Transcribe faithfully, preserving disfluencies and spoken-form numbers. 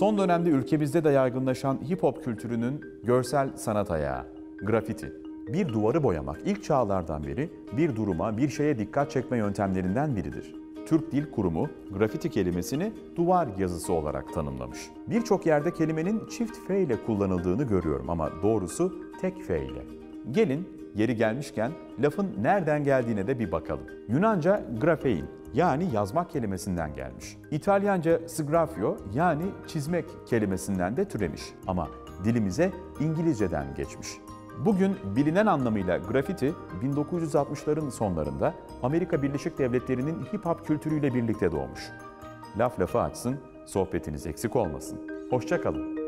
Son dönemde ülkemizde de yaygınlaşan hip-hop kültürünün görsel sanat ayağı, grafiti. Bir duvarı boyamak ilk çağlardan beri bir duruma, bir şeye dikkat çekme yöntemlerinden biridir. Türk Dil Kurumu, grafiti kelimesini duvar yazısı olarak tanımlamış. Birçok yerde kelimenin çift F ile kullanıldığını görüyorum ama doğrusu tek F ile. Gelin, yeri gelmişken lafın nereden geldiğine de bir bakalım. Yunanca grafein, yani yazmak kelimesinden gelmiş. İtalyanca sgraffio, yani çizmek kelimesinden de türemiş ama dilimize İngilizceden geçmiş. Bugün bilinen anlamıyla grafiti, bin dokuz yüz altmışların sonlarında Amerika Birleşik Devletleri'nin hip-hop kültürüyle birlikte doğmuş. Laf lafı açsın, sohbetiniz eksik olmasın. Hoşça kalın.